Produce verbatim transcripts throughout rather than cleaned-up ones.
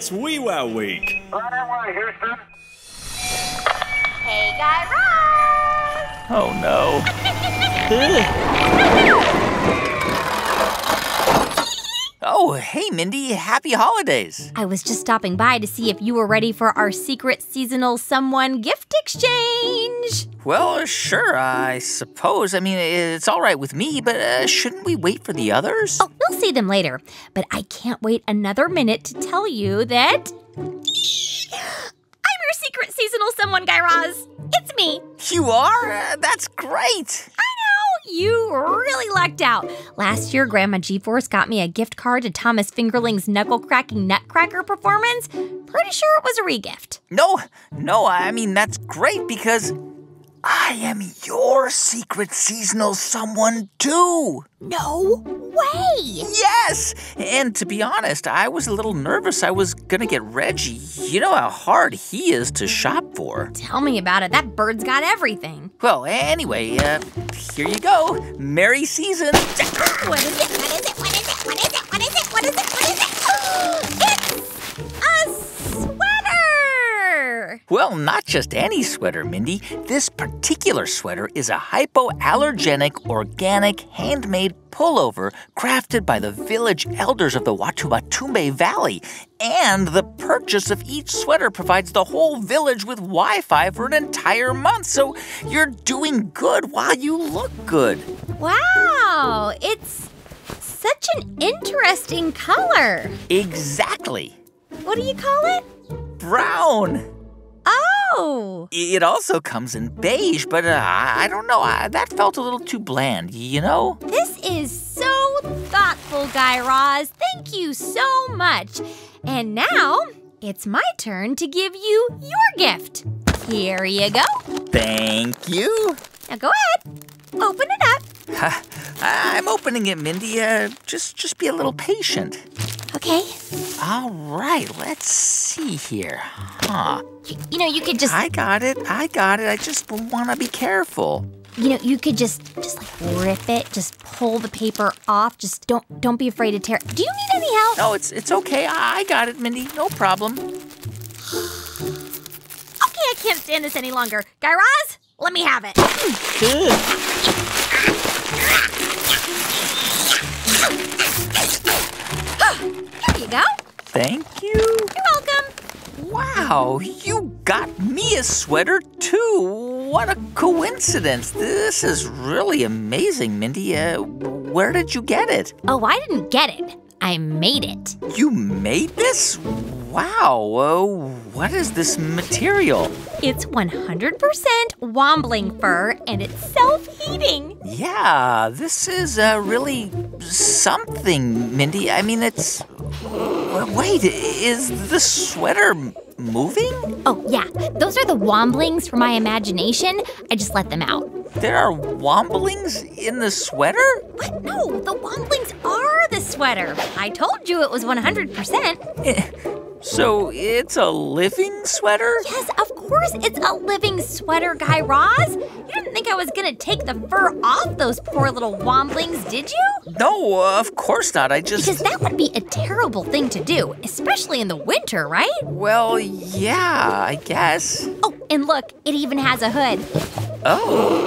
It's Wee Wow Week. Right away, Houston. Hey, Guy Raz. Oh no. Oh, hey, Mindy. Happy holidays. I was just stopping by to see if you were ready for our secret seasonal someone gift exchange. Well, sure, I suppose. I mean, it's all right with me, but uh, shouldn't we wait for the others? Oh, we'll see them later. But I can't wait another minute to tell you that I'm your secret seasonal someone, Guy Raz. It's me. You are? Uh, that's great. I know. You really lucked out. Last year, Grandma G-Force got me a gift card to Thomas Fingerling's knuckle-cracking nutcracker performance. Pretty sure it was a re-gift. No, no, I mean, that's great because I am your secret seasonal someone, too. No way! Yes! And to be honest, I was a little nervous I was gonna get Reggie. You know how hard he is to shop for. Tell me about it. That bird's got everything. Well, anyway, uh, here you go. Merry season. What is it? What is it? What is it? What is it? What is it? What is it? What is it? What is it? Well, not just any sweater, Mindy. This particular sweater is a hypoallergenic, organic, handmade pullover crafted by the village elders of the Watuwatuwe Valley. And the purchase of each sweater provides the whole village with Wi-Fi for an entire month. So you're doing good while you look good. Wow, it's such an interesting color. Exactly. What do you call it? Brown. Oh! It also comes in beige, but uh, I don't know. I, that felt a little too bland, you know? This is so thoughtful, Guy Raz. Thank you so much. And now it's my turn to give you your gift. Here you go. Thank you. Now go ahead. Open it up. Uh, I'm opening it, Mindy. Uh, just, just be a little patient. Okay. All right, let's see here. Huh. You, you know, you could just... I got it. I got it. I just want to be careful. You know, you could just, just like, rip it. Just pull the paper off. Just don't don't be afraid to tear it. Do you need any help? No, it's, it's okay. I, I got it, Mindy. No problem. Okay, I can't stand this any longer. Guy Raz, let me have it. Here you go. Thank you. You're welcome. Wow, you got me a sweater, too. What a coincidence. This is really amazing, Mindy. Uh, where did you get it? Oh, I didn't get it. I made it. You made this? Wow. Uh, what is this material? It's one hundred percent wombling fur, and it's self-heating. Yeah, this is uh, really something, Mindy. I mean, it's... Wait, is the sweater moving? Oh, yeah. Those are the womblings from my imagination. I just let them out. There are womblings in the sweater? What? No, the womblings are the sweater. I told you it was one hundred percent. So it's a living sweater? Yes, of course it's a living sweater, Guy Raz. You didn't think I was going to take the fur off those poor little womblings, did you? No, uh, of course not. I just... Because that would be a terrible thing to do, especially in the winter, right? Well, yeah, I guess. Oh, and look, it even has a hood. Oh,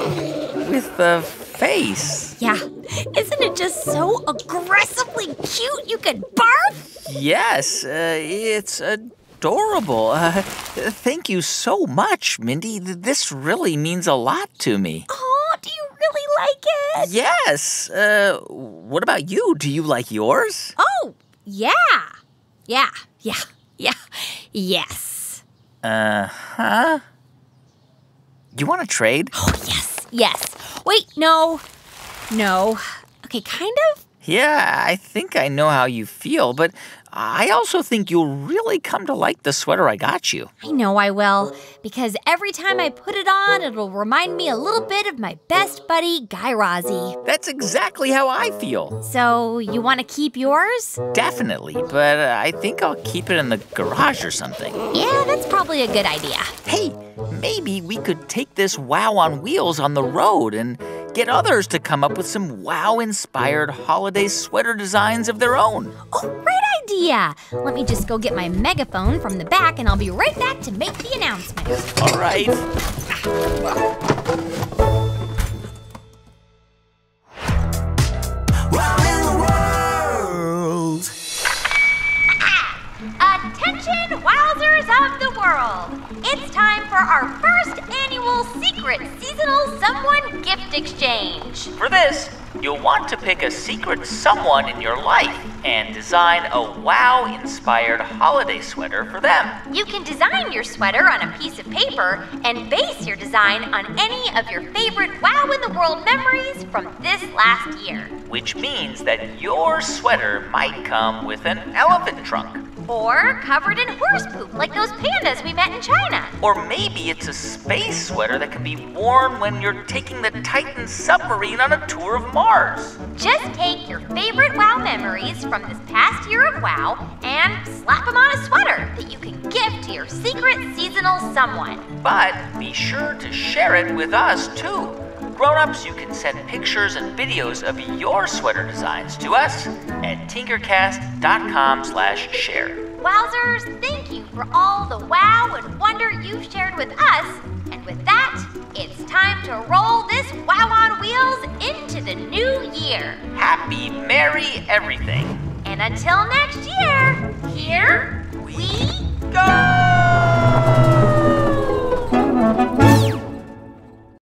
with the face. Yeah. Isn't it just so aggressively cute you could barf? Yes, uh, it's adorable. Uh, thank you so much, Mindy. This really means a lot to me. Oh, do you really like it? Yes. Uh, what about you? Do you like yours? Oh, yeah. Yeah, yeah, yeah, yes. Uh-huh. You want to trade? Oh, yes, yes. Wait, no, no. Okay, kind of? Yeah, I think I know how you feel, but I also think you'll really come to like the sweater I got you. I know I will, because every time I put it on, it'll remind me a little bit of my best buddy, Guy Razzi. That's exactly how I feel. So you want to keep yours? Definitely, but I think I'll keep it in the garage or something. Yeah, that's probably a good idea. Hey, maybe we could take this Wow on Wheels on the road and Get others to come up with some wow-inspired holiday sweater designs of their own. Oh, great idea! Let me just go get my megaphone from the back, and I'll be right back to make the announcement. All right. Wow in the world! Attention, wowzers of the world! It's time for our first annual secret seasonal someone gift exchange. For this, you'll want to pick a secret someone in your life and design a wow-inspired holiday sweater for them. You can design your sweater on a piece of paper and base your design on any of your favorite Wow in the World memories from this last year. Which means that your sweater might come with an elephant trunk. Or covered in horse poop, like those pandas we met in China. Or maybe it's a space sweater that can be worn when you're taking the Titan submarine on a tour of Mars. Just take your favorite Wow memories from this past year of Wow and slap them on a sweater that you can give to your secret seasonal someone. But be sure to share it with us, too. Grown-ups, you can send pictures and videos of your sweater designs to us at tinkercast.com slash share. Wowzers, thank you for all the wow and wonder you've shared with us. And with that, it's time to roll this Wow on Wheels into the new year. Happy, merry everything. And until next year, here we go!